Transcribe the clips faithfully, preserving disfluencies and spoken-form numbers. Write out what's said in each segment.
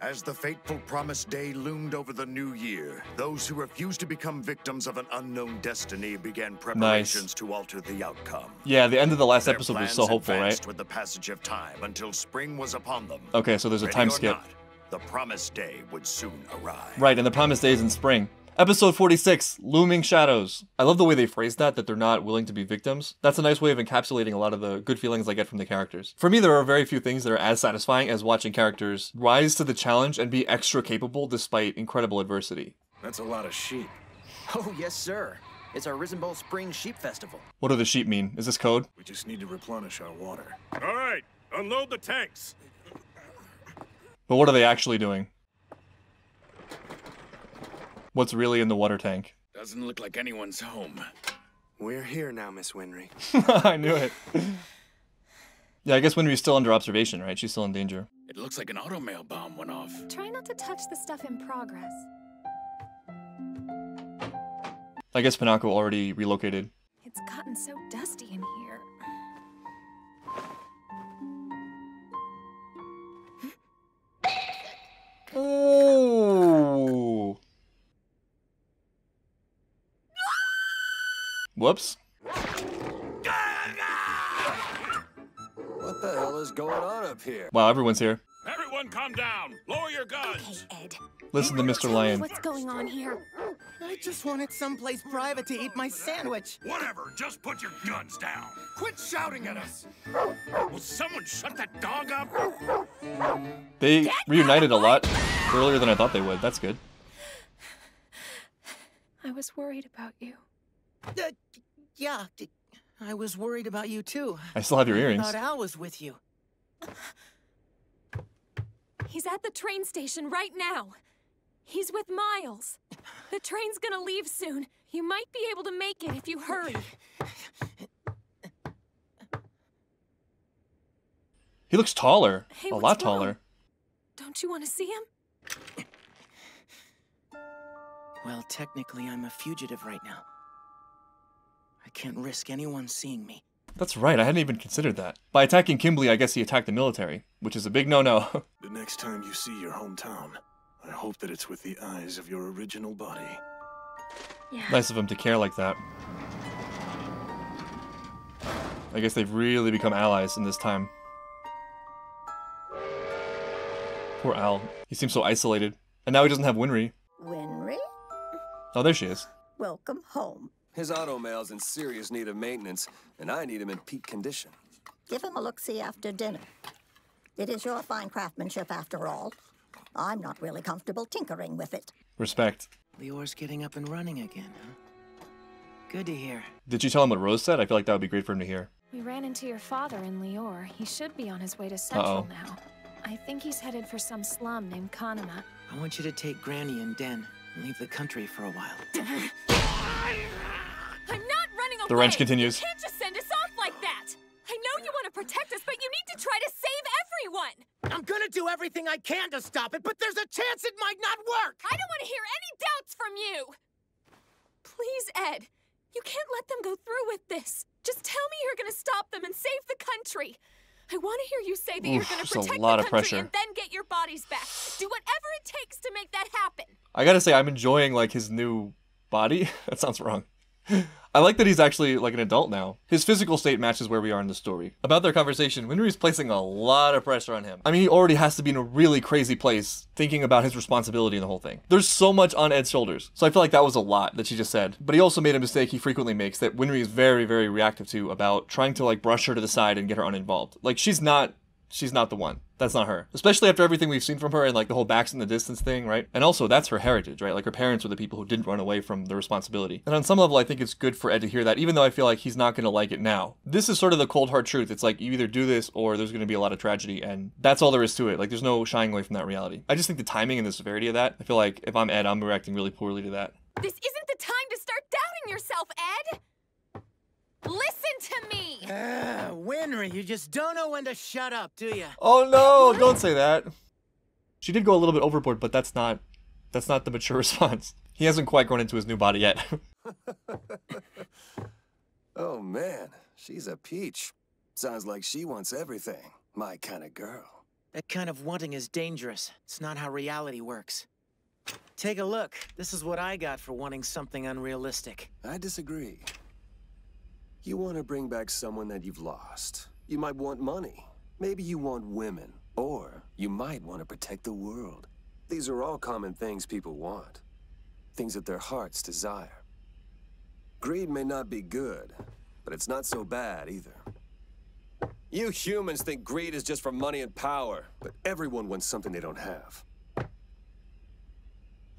As the fateful promised day loomed over the new year, those who refused to become victims of an unknown destiny began preparations nice. to alter the outcome. Yeah, the end of the last Their episode was so hopeful, right? With the passage of time until spring was upon them. Okay, so there's a Ready time skip. Not, the promised day would soon arrive. Right, and the promised day is in spring. Episode forty-six, Looming Shadows. I love the way they phrased that, that they're not willing to be victims. That's a nice way of encapsulating a lot of the good feelings I get from the characters. For me, there are very few things that are as satisfying as watching characters rise to the challenge and be extra capable despite incredible adversity. That's a lot of sheep. Oh, yes, sir. It's our Risembool Spring Sheep Festival. What do the sheep mean? Is this code? We just need to replenish our water. All right, unload the tanks. But what are they actually doing? What's really in the water tank? Doesn't look like anyone's home. We're here now, Miss Winry. I knew it. Yeah, I guess Winry's still under observation, right? She's still in danger. It looks like an automail bomb went off. Try not to touch the stuff in progress. I guess Pinako already relocated. It's gotten so dusty in here. Oh. Whoops. What the hell is going on up here? Wow, everyone's here. Everyone calm down. Lower your guns. Okay, Ed. Listen to Mister Lion. What's going on here? I just wanted someplace private to eat my sandwich. Whatever, just put your guns down. Quit shouting at us. Will someone shut that dog up? They Get reunited out. a lot earlier than I thought they would. That's good. I was worried about you. Uh, yeah, I was worried about you too. I still have your earrings. I thought Al was with you. He's at the train station right now. He's with Miles. The train's gonna leave soon. You might be able to make it if you hurry. He looks taller. Hey, a lot taller. Wrong? Don't you want to see him? Well, technically, I'm a fugitive right now. I can't risk anyone seeing me. That's right, I hadn't even considered that. By attacking Kimblee, I guess he attacked the military, which is a big no-no. The next time you see your hometown, I hope that it's with the eyes of your original body. Yeah. Nice of him to care like that. I guess they've really become allies in this time. Poor Al. He seems so isolated. And now he doesn't have Winry. Winry? Oh, there she is. Welcome home. His automail's in serious need of maintenance, and I need him in peak condition. Give him a look-see after dinner. It is your fine craftsmanship, after all. I'm not really comfortable tinkering with it. Respect. Lior's getting up and running again, huh? Good to hear. Did you tell him what Rose said? I feel like that would be great for him to hear. We ran into your father in Lior. He should be on his way to Central Uh-oh. now. I think he's headed for some slum named Kanama. I want you to take Granny and Den and leave the country for a while. I'm not running away. The wrench continues. You can't just send us off like that. I know you want to protect us, but you need to try to save everyone. I'm gonna do everything I can to stop it, but there's a chance it might not work. I don't want to hear any doubts from you. Please, Ed, you can't let them go through with this. Just tell me you're gonna stop them and save the country. I want to hear you say that Oof, you're gonna protect the country pressure. and then get your bodies back. Do whatever it takes to make that happen. I gotta say, I'm enjoying like his new body. That sounds wrong. I like that he's actually like an adult now. His physical state matches where we are in the story. About their conversation, Winry's placing a lot of pressure on him. I mean, he already has to be in a really crazy place thinking about his responsibility in the whole thing. There's so much on Ed's shoulders, so I feel like that was a lot that she just said. But he also made a mistake he frequently makes that Winry is very, very reactive to about trying to like brush her to the side and get her uninvolved. Like she's not, she's not the one. That's not her. Especially after everything we've seen from her and like the whole backs in the distance thing, right? And also that's her heritage, right? Like her parents were the people who didn't run away from the responsibility. And on some level, I think it's good for Ed to hear that, even though I feel like he's not gonna like it now. This is sort of the cold hard truth. It's like you either do this or there's gonna be a lot of tragedy, and that's all there is to it. Like there's no shying away from that reality. I just think the timing and the severity of that, I feel like if I'm Ed, I'm reacting really poorly to that. This isn't the time to start doubting yourself, Ed! Listen to me! Uh, Winry, you just don't know when to shut up, do you? Oh no, don't say that. She did go a little bit overboard, but that's not, that's not the mature response. He hasn't quite grown into his new body yet. Oh man, she's a peach. Sounds like she wants everything. My kind of girl. That kind of wanting is dangerous. It's not how reality works. Take a look. This is what I got for wanting something unrealistic. I disagree. You want to bring back someone that you've lost. You might want money. Maybe you want women. Or you might want to protect the world. These are all common things people want. Things that their hearts desire. Greed may not be good, but it's not so bad either. You humans think greed is just for money and power, but everyone wants something they don't have.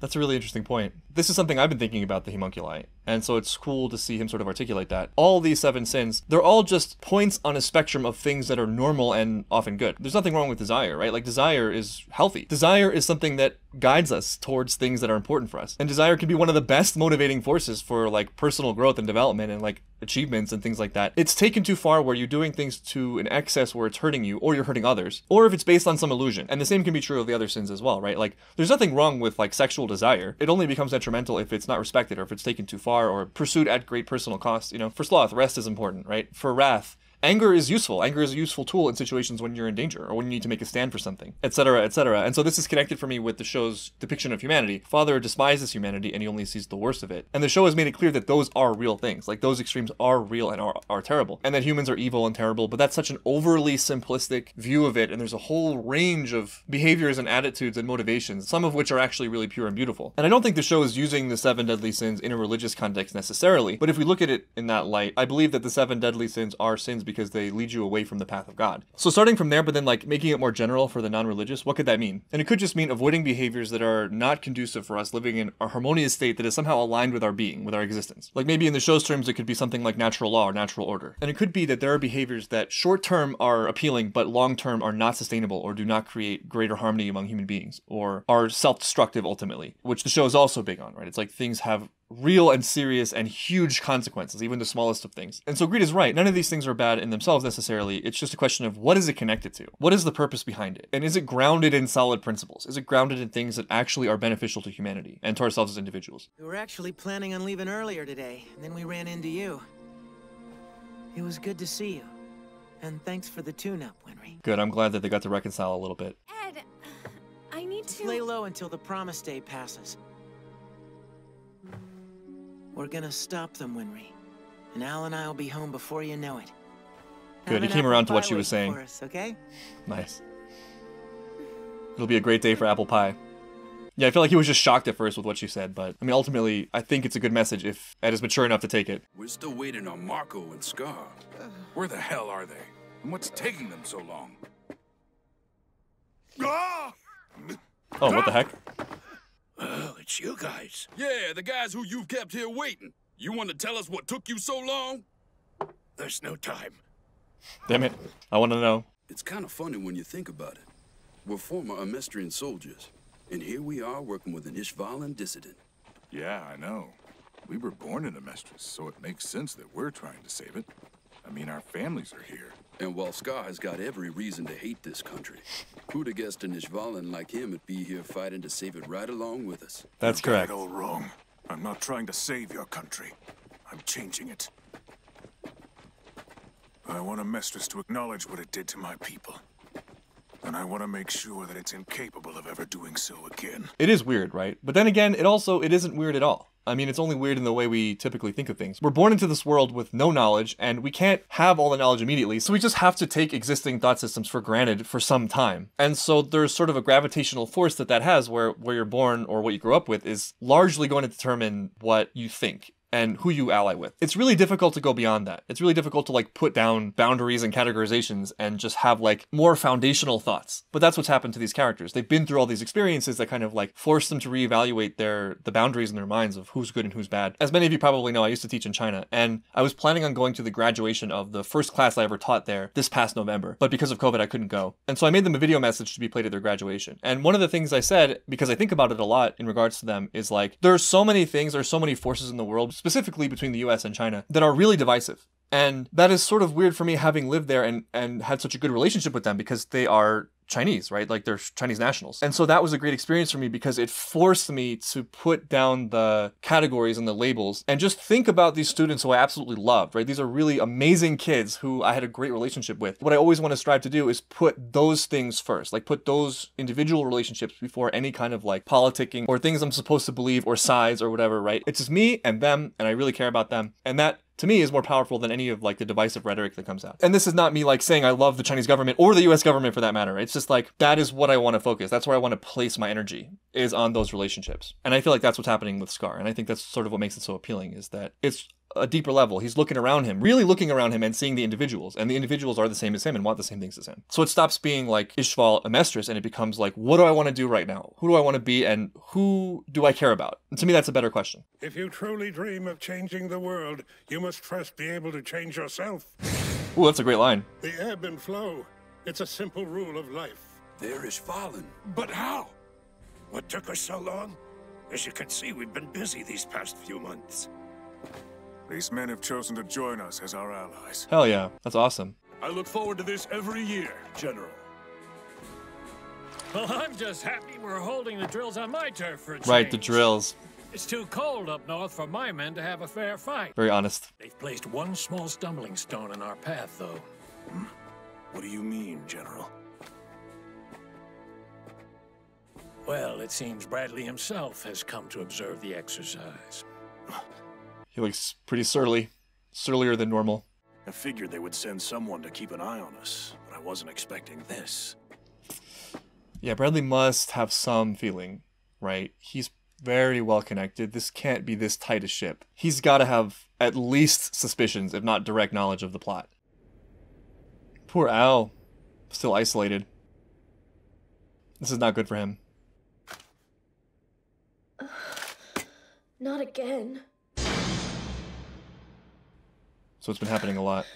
That's a really interesting point. This is something I've been thinking about the homunculi, and so it's cool to see him sort of articulate that. All these seven sins, they're all just points on a spectrum of things that are normal and often good. There's nothing wrong with desire, right? Like, desire is healthy. Desire is something that guides us towards things that are important for us. And desire can be one of the best motivating forces for, like, personal growth and development and, like, achievements and things like that. It's taken too far where you're doing things to an excess where it's hurting you, or you're hurting others, or if it's based on some illusion. And the same can be true of the other sins as well, right? Like, there's nothing wrong with, like, sexual desire. It only becomes detrimental if it's not respected, or if it's taken too far, or pursued at great personal cost. You know, for sloth, rest is important, right? For wrath, anger is useful. Anger is a useful tool in situations when you're in danger, or when you need to make a stand for something, et cetera, et cetera. And so this is connected for me with the show's depiction of humanity. Father despises humanity, and he only sees the worst of it. And the show has made it clear that those are real things. Like, those extremes are real and are, are terrible, and that humans are evil and terrible. But that's such an overly simplistic view of it, and there's a whole range of behaviors and attitudes and motivations, some of which are actually really pure and beautiful. And I don't think the show is using the seven deadly sins in a religious context necessarily, but if we look at it in that light, I believe that the seven deadly sins are sins because they lead you away from the path of God. So starting from there, but then, like, making it more general for the non-religious, what could that mean? And it could just mean avoiding behaviors that are not conducive for us living in a harmonious state that is somehow aligned with our being, with our existence. Like, maybe in the show's terms, it could be something like natural law or natural order. And it could be that there are behaviors that short-term are appealing, but long-term are not sustainable or do not create greater harmony among human beings, or are self-destructive ultimately, which the show is also big on, right? It's like things have real and serious and huge consequences, even the smallest of things. And so Greed is right. None of these things are bad in themselves necessarily. It's just a question of what is it connected to? What is the purpose behind it? And is it grounded in solid principles? Is it grounded in things that actually are beneficial to humanity and to ourselves as individuals? We were actually planning on leaving earlier today, and then we ran into you. It was good to see you. And thanks for the tune-up, Winry. Good. I'm glad that they got to reconcile a little bit. Ed, I need to... Lay low until the promise day passes. We're gonna stop them, Winry. And Al and I'll be home before you know it. Good, he came around to what she was saying. Us, okay? Nice. It'll be a great day for apple pie. Yeah, I feel like he was just shocked at first with what she said, but I mean, ultimately, I think it's a good message if Ed is mature enough to take it. We're still waiting on Marco and Scar. Where the hell are they? And what's taking them so long? Oh, what the heck? Oh, it's you guys. Yeah, the guys who you've kept here waiting. You want to tell us what took you so long? There's no time. Damn it. I want to know. It's kind of funny when you think about it. We're former Amestrian soldiers, and here we are working with an Ishvalan dissident. Yeah, I know. We were born in Amestris, so it makes sense that we're trying to save it. I mean, our families are here. And while Scar has got every reason to hate this country, who'd have guessed an Ishvalan like him would be here fighting to save it right along with us? That's correct. You're all wrong. I'm not trying to save your country. I'm changing it. I want Amestris to acknowledge what it did to my people. And I want to make sure that it's incapable of ever doing so again. It is weird, right? But then again, it also, it isn't weird at all. I mean, it's only weird in the way we typically think of things. We're born into this world with no knowledge, and we can't have all the knowledge immediately, so we just have to take existing thought systems for granted for some time. And so there's sort of a gravitational force that that has, where where you're born or what you grow up with is largely going to determine what you think and who you ally with. It's really difficult to go beyond that. It's really difficult to, like, put down boundaries and categorizations and just have, like, more foundational thoughts. But that's what's happened to these characters. They've been through all these experiences that kind of, like, force them to reevaluate their the boundaries in their minds of who's good and who's bad. As many of you probably know, I used to teach in China, and I was planning on going to the graduation of the first class I ever taught there this past November, but because of COVID, I couldn't go. And so I made them a video message to be played at their graduation. And one of the things I said, because I think about it a lot in regards to them, is, like, there's so many things, there's so many forces in the world, specifically between the U S and China, that are really divisive. And that is sort of weird for me, having lived there and, and had such a good relationship with them, because they are Chinese, right? Like, they're Chinese nationals. And so that was a great experience for me because it forced me to put down the categories and the labels and just think about these students who I absolutely loved, right? These are really amazing kids who I had a great relationship with. What I always want to strive to do is put those things first, like put those individual relationships before any kind of like politicking or things I'm supposed to believe or sides or whatever, right? It's just me and them, and I really care about them. And that, to me, is more powerful than any of like the divisive rhetoric that comes out. And this is not me like saying I love the Chinese government or the U S government for that matter. It's just like, that is what I want to focus. That's where I want to place my energy, is on those relationships. And I feel like that's what's happening with Scar. And I think that's sort of what makes it so appealing, is that it's a deeper level. He's looking around him, really looking around him and seeing the individuals, and the individuals are the same as him and want the same things as him. So it stops being like Ishval Amestris and it becomes like, what do I want to do right now? Who do I want to be and who do I care about? And to me, that's a better question. If you truly dream of changing the world, you must first be able to change yourself. Ooh, that's a great line. The ebb and flow. It's a simple rule of life. There is Ishvalan. But how? What took us so long? As you can see, we've been busy these past few months. These men have chosen to join us as our allies. Hell yeah, that's awesome. I look forward to this every year, General. Well, I'm just happy we're holding the drills on my turf for a change. Right, the drills. It's too cold up north for my men to have a fair fight. Very honest. They've placed one small stumbling stone in our path, though. Hmm? What do you mean, General? Well, it seems Bradley himself has come to observe the exercise. He looks pretty surly, surlier than normal. I figured they would send someone to keep an eye on us, but I wasn't expecting this. Yeah, Bradley must have some feeling, right? He's very well connected. This can't be this tight a ship. He's got to have at least suspicions, if not direct knowledge of the plot. Poor Al, still isolated. This is not good for him. Uh, not again. So it's been happening a lot.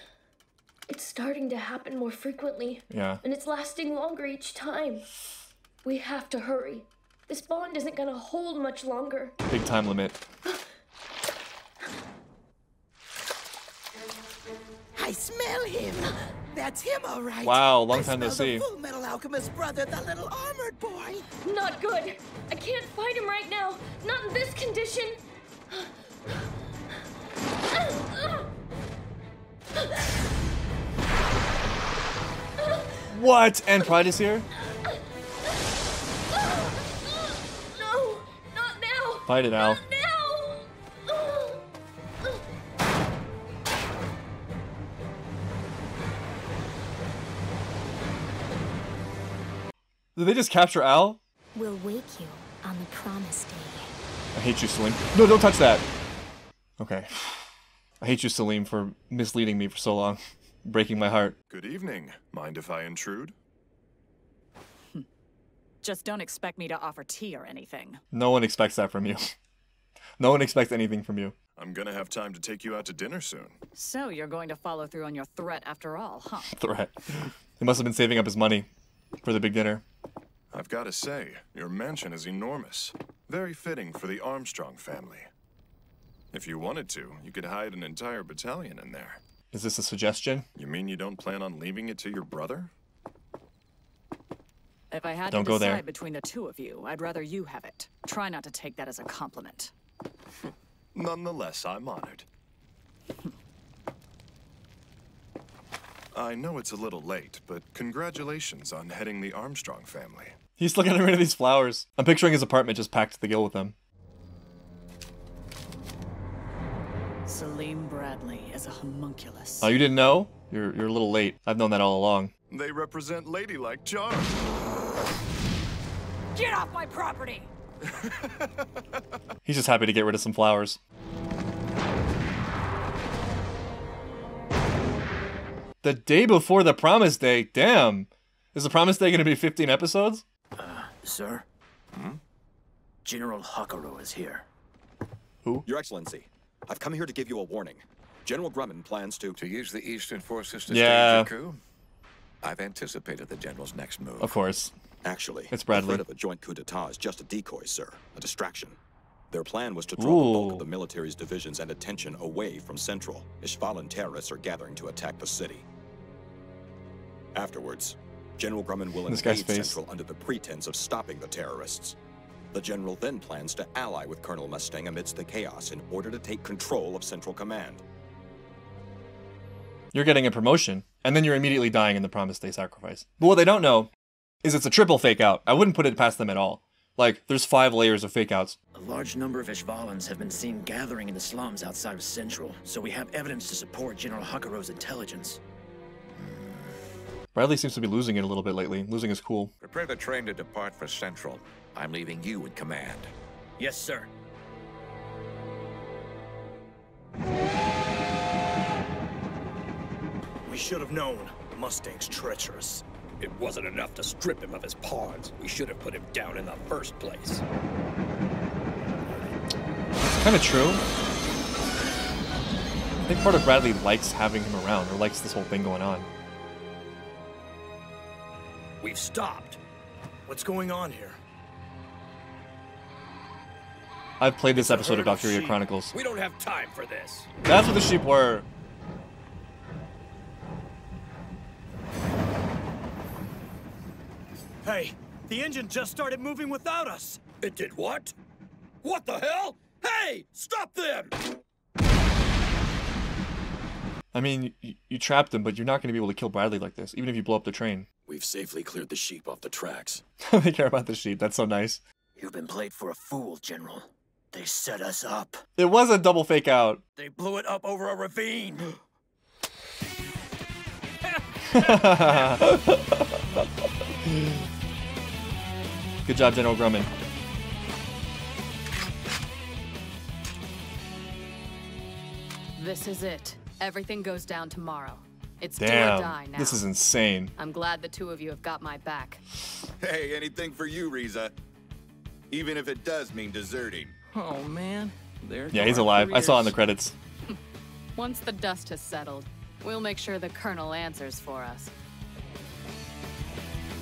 It's starting to happen more frequently. Yeah. And it's lasting longer each time. We have to hurry. This bond isn't gonna hold much longer. Big time limit. I smell him. That's him, all right. Wow, long time no see. Full Metal Alchemist brother, the little armored boy. Not good. I can't fight him right now. Not in this condition. What? And Pride is here? No, not now. Fight it, Al. Not now. Did they just capture Al? We'll wake you on the promised day. I hate you, Selim. No, don't touch that. Okay. I hate you, Selim, for misleading me for so long. Breaking my heart. Good evening. Mind if I intrude? Just don't expect me to offer tea or anything. No one expects that from you. No one expects anything from you. I'm gonna have time to take you out to dinner soon. So you're going to follow through on your threat after all, huh? Threat. He must have been saving up his money for the big dinner. I've gotta say, your mansion is enormous. Very fitting for the Armstrong family. If you wanted to, you could hide an entire battalion in there. Is this a suggestion? You mean you don't plan on leaving it to your brother? If I had don't to decide go there. between the two of you, I'd rather you have it. Try not to take that as a compliment. Nonetheless, I'm honored. I know it's a little late, but congratulations on heading the Armstrong family. He's still getting rid of these flowers. I'm picturing his apartment just packed to the gill with them. Selim Bradley is a homunculus. Oh, you didn't know? You're you're a little late. I've known that all along. They represent ladylike charm. Get off my property! He's just happy to get rid of some flowers. The day before the promise day. Damn. Is the promise day going to be fifteen episodes? Uh, sir. Hmm? General Hakuro is here. Who? Your Excellency. I've come here to give you a warning. General Grumman plans to... To use the Eastern forces to yeah. stage a coup? I've anticipated the General's next move. Of course. Actually, it's Bradley. The threat of a joint coup d'etat is just a decoy, sir. A distraction. Their plan was to draw Ooh. the bulk of the military's divisions and attention away from Central. Ishvalan terrorists are gathering to attack the city. Afterwards, General Grumman will invade Central under the pretense of stopping the terrorists. The General then plans to ally with Colonel Mustang amidst the chaos in order to take control of Central Command. You're getting a promotion, and then you're immediately dying in the promise they sacrifice. But what they don't know is it's a triple fake-out. I wouldn't put it past them at all. Like, there's five layers of fake-outs. A large number of Ishvalans have been seen gathering in the slums outside of Central, so we have evidence to support General Hakuro's intelligence. Bradley seems to be losing it a little bit lately. Losing is cool. Prepare the train to depart for Central. I'm leaving you in command. Yes, sir. We should have known. Mustang's treacherous. It wasn't enough to strip him of his pawns. We should have put him down in the first place. It's kind of true. I think part of Bradley likes having him around, or likes this whole thing going on. We've stopped. What's going on here? I've played this episode of Valkyria Chronicles. We don't have time for this. That's what the sheep were. Hey, the engine just started moving without us. It did what? What the hell? Hey, stop them! I mean, you, you trapped them, but you're not going to be able to kill Bradley like this, even if you blow up the train. We've safely cleared the sheep off the tracks. They care about the sheep. That's so nice. You've been played for a fool, General. They set us up. It was a double fake out. They blew it up over a ravine. Good job, General Grumman. This is it. Everything goes down tomorrow. It's do or die now. This is insane. I'm glad the two of you have got my back. Hey, anything for you, Reza. Even if it does mean deserting. Oh, man. There yeah, he's alive. Careers. I saw in the credits. Once the dust has settled, we'll make sure the Colonel answers for us.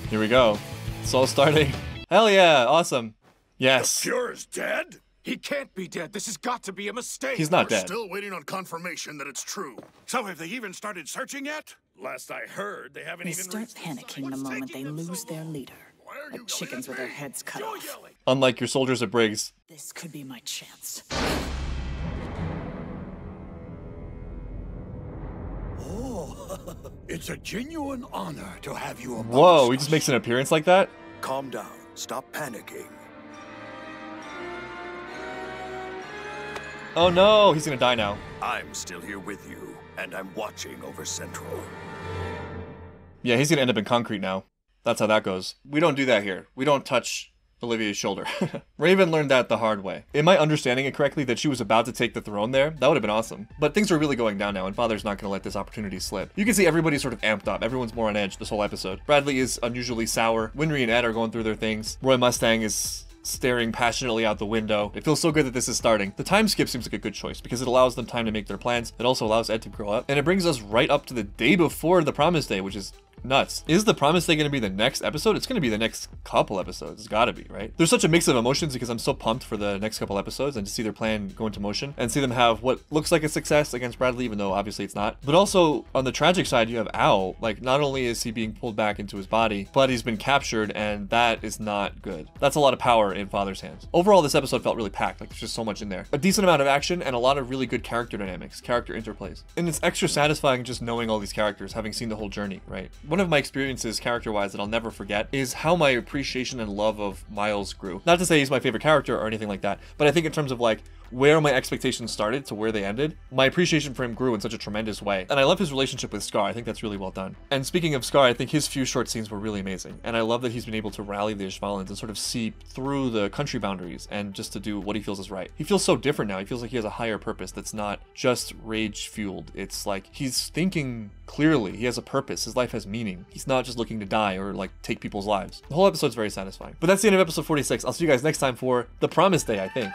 Here we go. It's all starting. Hell yeah. Awesome. Yes. The Führer is dead? He can't be dead. This has got to be a mistake. He's not We're dead. Still waiting on confirmation that it's true. So have they even started searching yet? Last I heard, they haven't they even... They start panicking the moment they lose so their leader. Like chickens with their heads cut You're off. Yelling. Unlike your soldiers at Briggs. This could be my chance. Oh, it's a genuine honor to have you among Whoa, us. He just makes an appearance like that? Calm down. Stop panicking. Oh no, he's gonna die now. I'm still here with you, and I'm watching over Central. Yeah, he's gonna end up in concrete now. That's how that goes. We don't do that here. We don't touch Olivia's shoulder. Raven learned that the hard way. Am I understanding it correctly that she was about to take the throne there? That would have been awesome. But things are really going down now, and Father's not gonna let this opportunity slip. You can see everybody's sort of amped up. Everyone's more on edge this whole episode. Bradley is unusually sour. Winry and Ed are going through their things. Roy Mustang is... staring passionately out the window. It feels so good that this is starting. The time skip seems like a good choice because it allows them time to make their plans. It also allows Ed to grow up. And it brings us right up to the day before the Promise Day, which is nuts. Is the Promise Day going to be the next episode? It's going to be the next couple episodes. It's got to be, right? There's such a mix of emotions because I'm so pumped for the next couple episodes and to see their plan go into motion and see them have what looks like a success against Bradley, even though obviously it's not. But also on the tragic side, you have Owl. Like, not only is he being pulled back into his body, but he's been captured, and that is not good. That's a lot of power in Father's hands. Overall, this episode felt really packed. Like, there's just so much in there. A decent amount of action and a lot of really good character dynamics, character interplays. And it's extra satisfying just knowing all these characters, having seen the whole journey, right? One of my experiences character-wise that I'll never forget is how my appreciation and love of Miles grew. Not to say he's my favorite character or anything like that, but I think in terms of like where my expectations started to where they ended, my appreciation for him grew in such a tremendous way. And I love his relationship with Scar. I think that's really well done. And speaking of Scar, I think his few short scenes were really amazing. And I love that he's been able to rally the Ishvalans and sort of see through the country boundaries and just to do what he feels is right. He feels so different now. He feels like he has a higher purpose that's not just rage-fueled. It's like he's thinking clearly. He has a purpose. His life has meaning. He's not just looking to die or like take people's lives. The whole episode's very satisfying. But that's the end of episode forty-six. I'll see you guys next time for The Promise Day, I think.